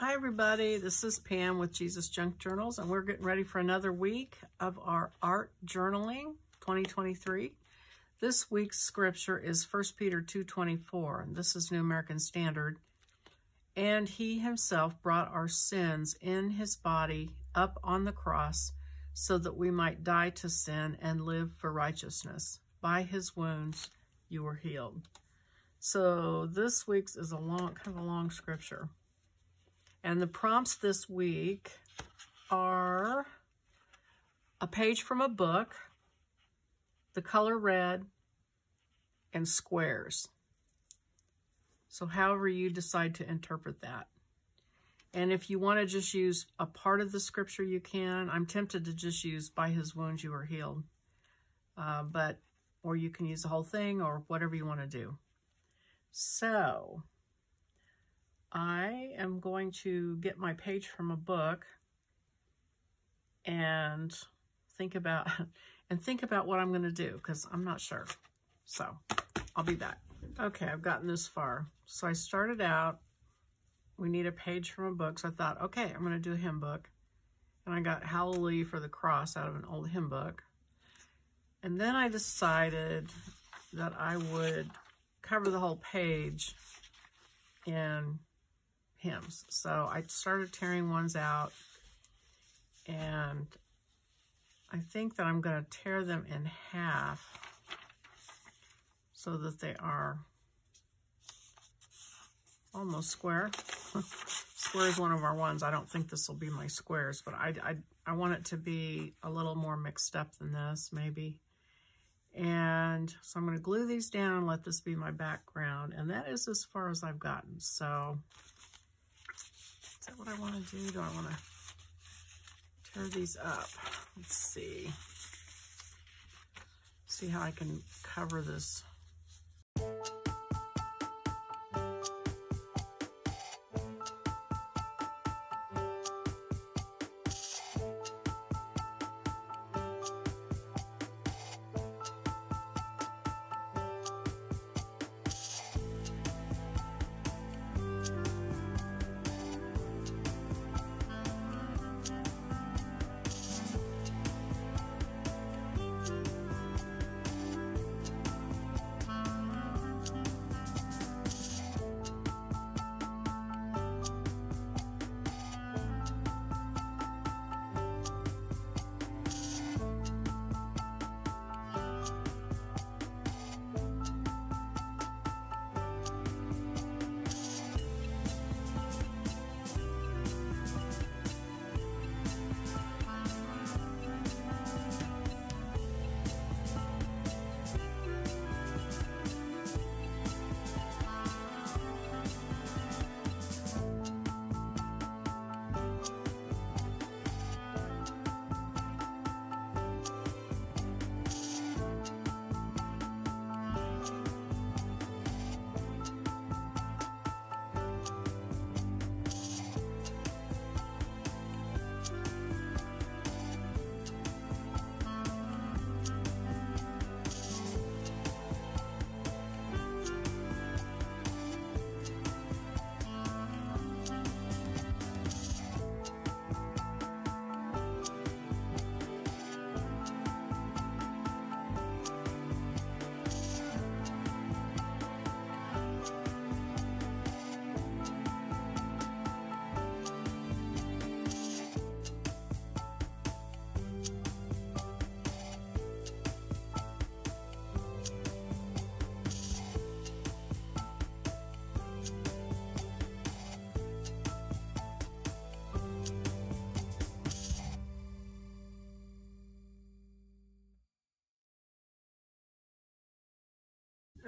Hi everybody, this is Pam with Jesus Junk Journals, and we're getting ready for another week of our Art Journaling 2023. This week's scripture is 1 Peter 2:24, and this is New American Standard. And he himself brought our sins in his body up on the cross so that we might die to sin and live for righteousness. By his wounds you were healed. So this week's is a kind of a long scripture. And the prompts this week are a page from a book, the color red, and squares. So however you decide to interpret that. And if you want to just use a part of the scripture, you can. I'm tempted to just use, by his wounds you are healed. Or you can use the whole thing or whatever you want to do. So I am going to get my page from a book and think about what I'm going to do, because I'm not sure. So I'll be back. Okay, I've gotten this far. So I started out, we need a page from a book. So I thought, okay, I'm going to do a hymn book. And I got Hallelujah for the Cross out of an old hymn book. And then I decided that I would cover the whole page in hymns. So I started tearing ones out, and I think that I'm going to tear them in half so that they are almost square. Square is one of our ones. I don't think this will be my squares, but I want it to be a little more mixed up than this, maybe. And so I'm going to glue these down and let this be my background. And that is as far as I've gotten. So is that what I want to do? Do I want to tear these up? Let's see. See how I can cover this.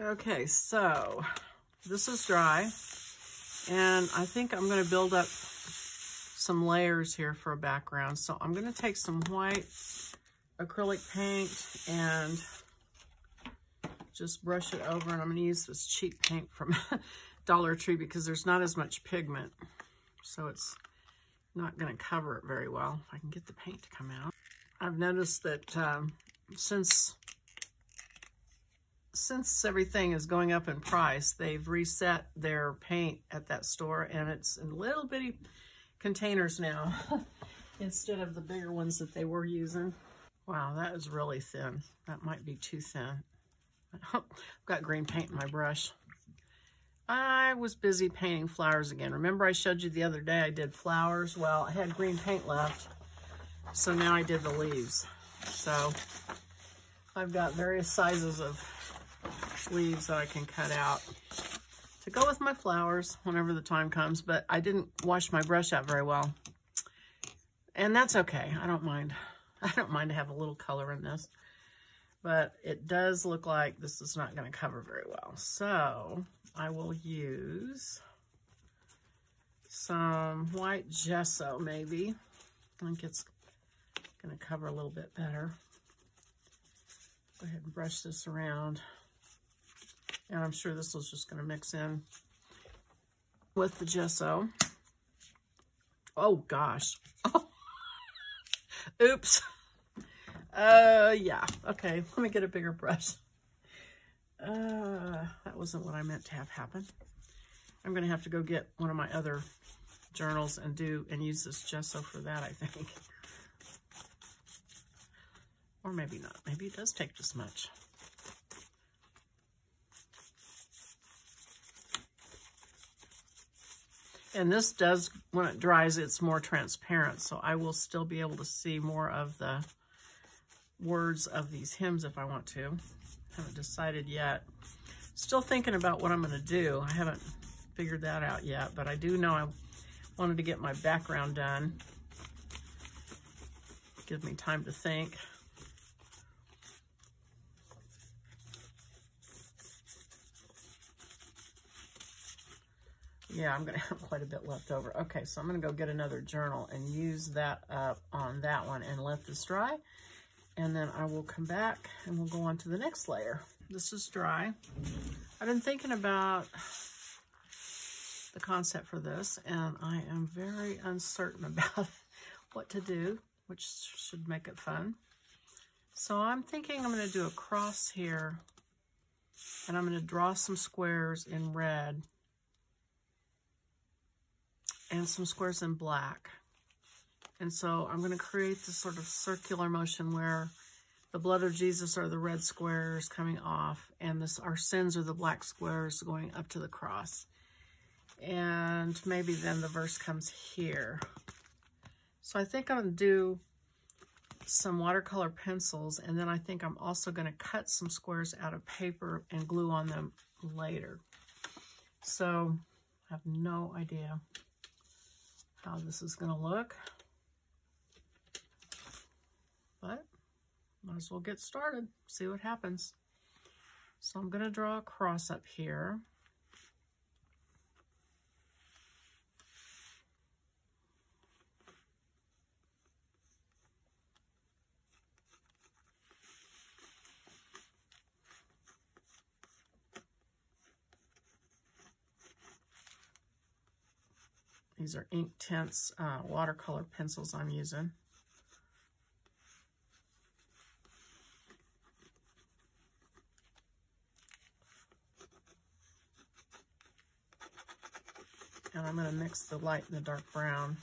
Okay, so this is dry, and I think I'm going to build up some layers here for a background. So I'm going to take some white acrylic paint and just brush it over, and I'm going to use this cheap paint from Dollar Tree because there's not as much pigment, so it's not going to cover it very well if I can get the paint to come out. I've noticed that since since everything is going up in price, they've reset their paint at that store, and it's in little bitty containers now instead of the bigger ones that they were using. Wow, that is really thin. That might be too thin. I've got green paint in my brush. I was busy painting flowers again. Remember I showed you the other day I did flowers? Well, I had green paint left, so now I did the leaves. So I've got various sizes of leaves that I can cut out to go with my flowers whenever the time comes, but I didn't wash my brush out very well. And that's okay, I don't mind. I don't mind to have a little color in this, but it does look like this is not going to cover very well. So I will use some white gesso maybe. I think it's going to cover a little bit better. Go ahead and brush this around. And I'm sure this is just going to mix in with the gesso. Oh gosh. Oh. Oops. Yeah. Okay. Let me get a bigger brush. That wasn't what I meant to have happen. I'm going to have to go get one of my other journals and use this gesso for that, I think. Or maybe not. Maybe it does take this much. And this does, when it dries, it's more transparent. So I will still be able to see more of the words of these hymns if I want to. Haven't decided yet. Still thinking about what I'm going to do. I haven't figured that out yet, but I do know I wanted to get my background done. Give me time to think. Yeah, I'm going to have quite a bit left over. Okay, so I'm going to go get another journal and use that up on that one and let this dry. And then I will come back and we'll go on to the next layer. This is dry. I've been thinking about the concept for this, and I am very uncertain about what to do, which should make it fun. So I'm thinking I'm going to do a cross here, and I'm going to draw some squares in red and some squares in black. And so I'm going to create this sort of circular motion where the blood of Jesus are the red squares coming off, and this, our sins are the black squares going up to the cross. And maybe then the verse comes here. So I think I'm going to do some watercolor pencils, and then I think I'm also going to cut some squares out of paper and glue on them later. So I have no idea how this is going to look, but might as well get started, see what happens. So I'm going to draw a cross up here. These are Inktense watercolor pencils I'm using. And I'm going to mix the light and the dark brown.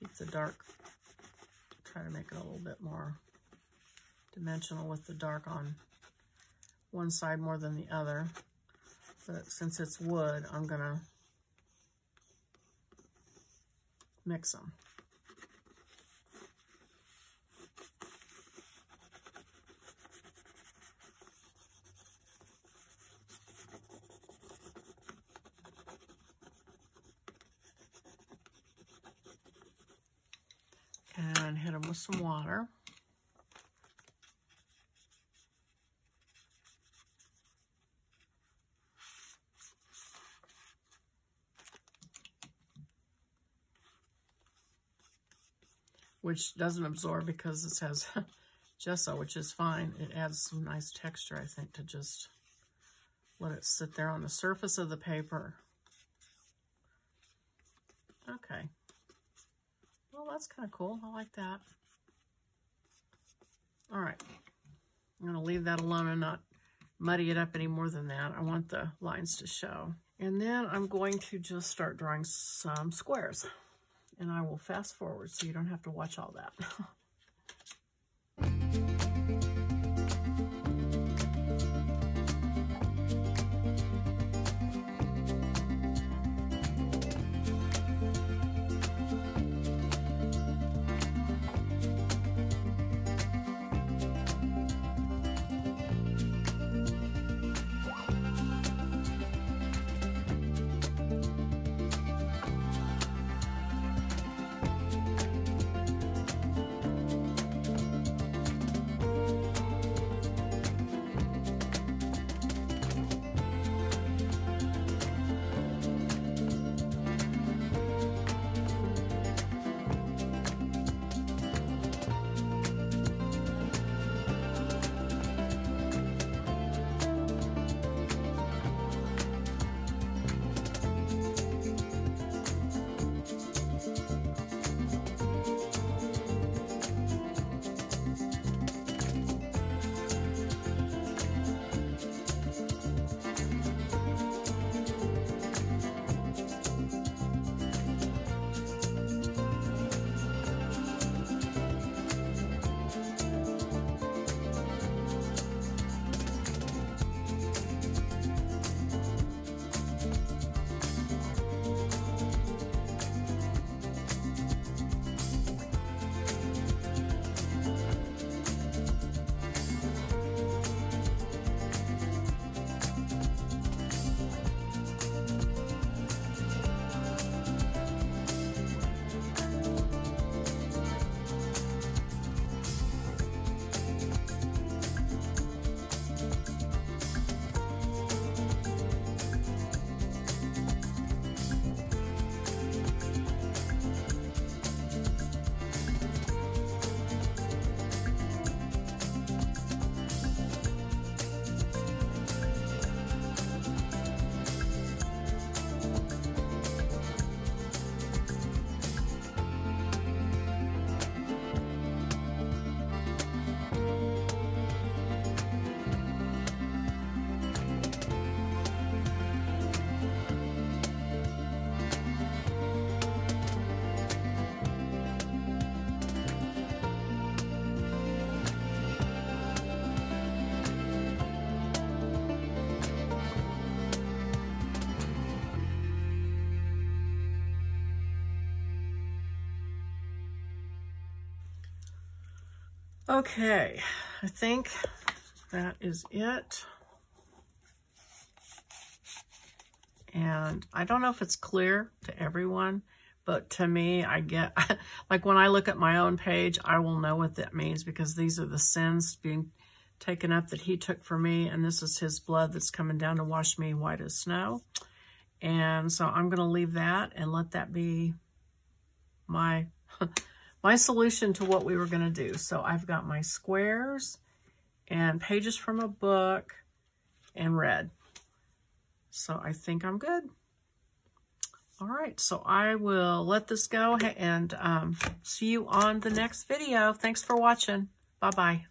Keep the dark, try to make it a little bit more dimensional with the dark on one side more than the other. But since it's wood, I'm going to mix them. And hit them with some water. Which doesn't absorb because this has gesso, which is fine. It adds some nice texture, I think, to just let it sit there on the surface of the paper. Okay. Well, that's kind of cool. I like that. All right. I'm going to leave that alone and not muddy it up any more than that. I want the lines to show. And then I'm going to just start drawing some squares. And I will fast forward so you don't have to watch all that. Okay, I think that is it. And I don't know if it's clear to everyone, but to me, I get, like when I look at my own page, I will know what that means because these are the sins being taken up that he took for me. And this is his blood that's coming down to wash me white as snow. And so I'm going to leave that and let that be my... my solution to what we were going to do. So I've got my squares and pages from a book and red. So I think I'm good. All right, so I will let this go and see you on the next video. Thanks for watching. Bye-bye.